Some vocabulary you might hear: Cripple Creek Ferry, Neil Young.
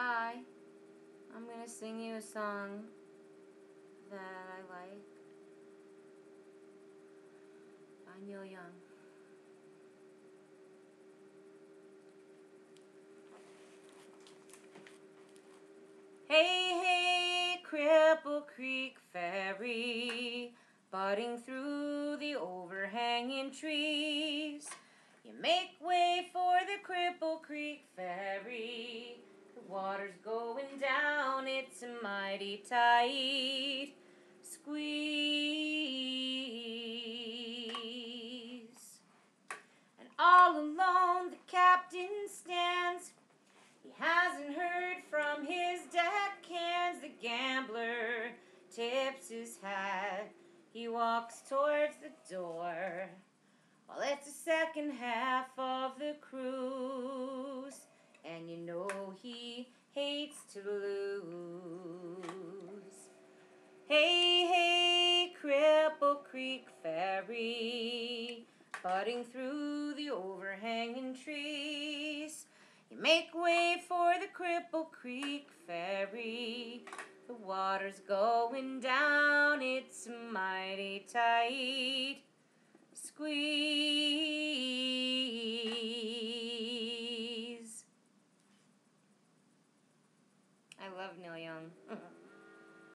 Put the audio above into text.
Hi, I'm going to sing you a song that I like by Neil Young. Hey, hey, Cripple Creek Ferry, butting through the overhanging trees. You make way for the Cripple Creek Ferry. The water's going down, it's mighty tight. Squeeze. And all alone the captain stands. He hasn't heard from his deckhands. The gambler tips his hat. He walks towards the door. Well, it's the second half of the cruise, and you know he hates to lose. Hey, hey, Cripple Creek Ferry, butting through the overhanging trees. You make way for the Cripple Creek Ferry. The water's going down, it's mighty tight. Squeeze.